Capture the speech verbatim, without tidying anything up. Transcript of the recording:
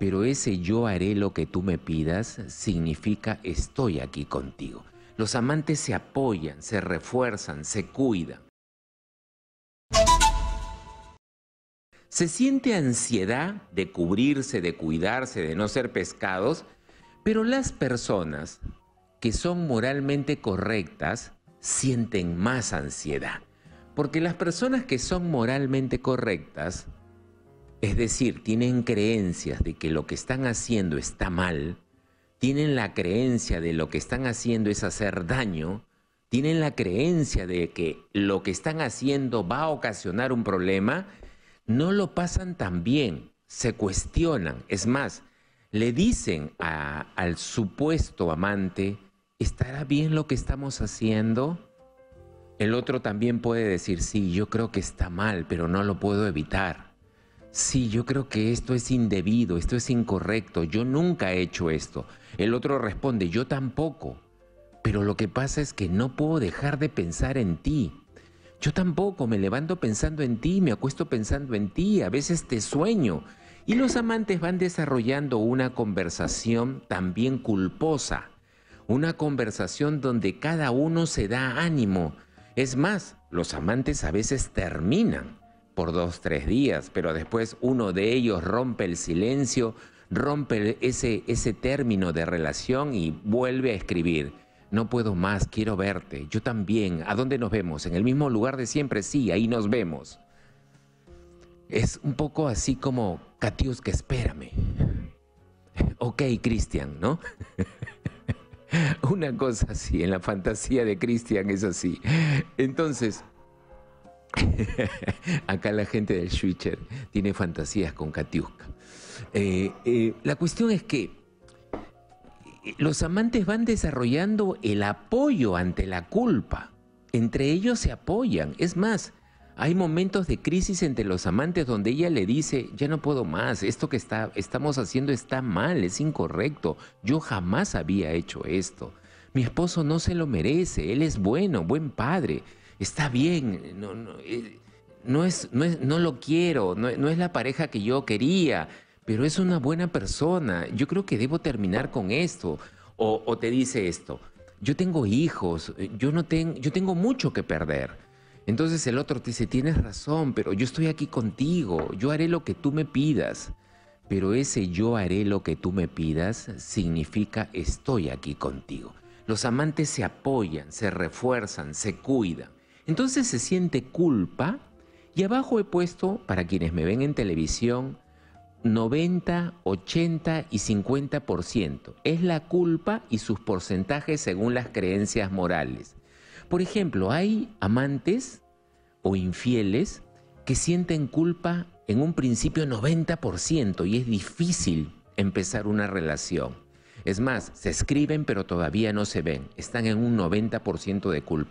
pero ese yo haré lo que tú me pidas significa estoy aquí contigo. Los amantes se apoyan, se refuerzan, se cuidan. ¿Se siente ansiedad de cubrirse, de cuidarse, de no ser pescados? Pero las personas que son moralmente correctas sienten más ansiedad. Porque las personas que son moralmente correctas, es decir, tienen creencias de que lo que están haciendo está mal, tienen la creencia de lo que están haciendo es hacer daño, tienen la creencia de que lo que están haciendo va a ocasionar un problema, no lo pasan tan bien, se cuestionan. Es más, le dicen a, al supuesto amante, ¿estará bien lo que estamos haciendo? El otro también puede decir, sí, yo creo que está mal, pero no lo puedo evitar. Sí, yo creo que esto es indebido, esto es incorrecto, yo nunca he hecho esto. El otro responde, yo tampoco, pero lo que pasa es que no puedo dejar de pensar en ti. Yo tampoco, me levanto pensando en ti, me acuesto pensando en ti, a veces te sueño. Y los amantes van desarrollando una conversación también culposa, una conversación donde cada uno se da ánimo. Es más, los amantes a veces terminan por dos, tres días, pero después uno de ellos rompe el silencio, rompe ese, ese término de relación y vuelve a escribir. No puedo más, quiero verte, yo también. ¿A dónde nos vemos? ¿En el mismo lugar de siempre? Sí, ahí nos vemos. Es un poco así como, Katiuska, espérame. Ok, Cristian, ¿no? Una cosa así, en la fantasía de Cristian es así. Entonces, acá la gente del Switcher tiene fantasías con Katiuska. Eh, eh, la cuestión es que los amantes van desarrollando el apoyo ante la culpa. Entre ellos se apoyan. Es más, hay momentos de crisis entre los amantes donde ella le dice, ya no puedo más, esto que está, estamos haciendo está mal, es incorrecto, yo jamás había hecho esto, mi esposo no se lo merece, él es bueno, buen padre, está bien, no, no, no, es, no, es, no lo quiero, no, no es la pareja que yo quería, pero es una buena persona, yo creo que debo terminar con esto, o, o te dice esto, yo tengo hijos, yo, no ten, yo tengo mucho que perder. Entonces el otro te dice, tienes razón, pero yo estoy aquí contigo, yo haré lo que tú me pidas. Pero ese yo haré lo que tú me pidas significa estoy aquí contigo. Los amantes se apoyan, se refuerzan, se cuidan. Entonces se siente culpa y abajo he puesto, para quienes me ven en televisión, noventa, ochenta y cincuenta por ciento. Es la culpa y sus porcentajes según las creencias morales. Por ejemplo, hay amantes o infieles que sienten culpa en un principio noventa por ciento y es difícil empezar una relación. Es más, se escriben pero todavía no se ven, están en un noventa por ciento de culpa.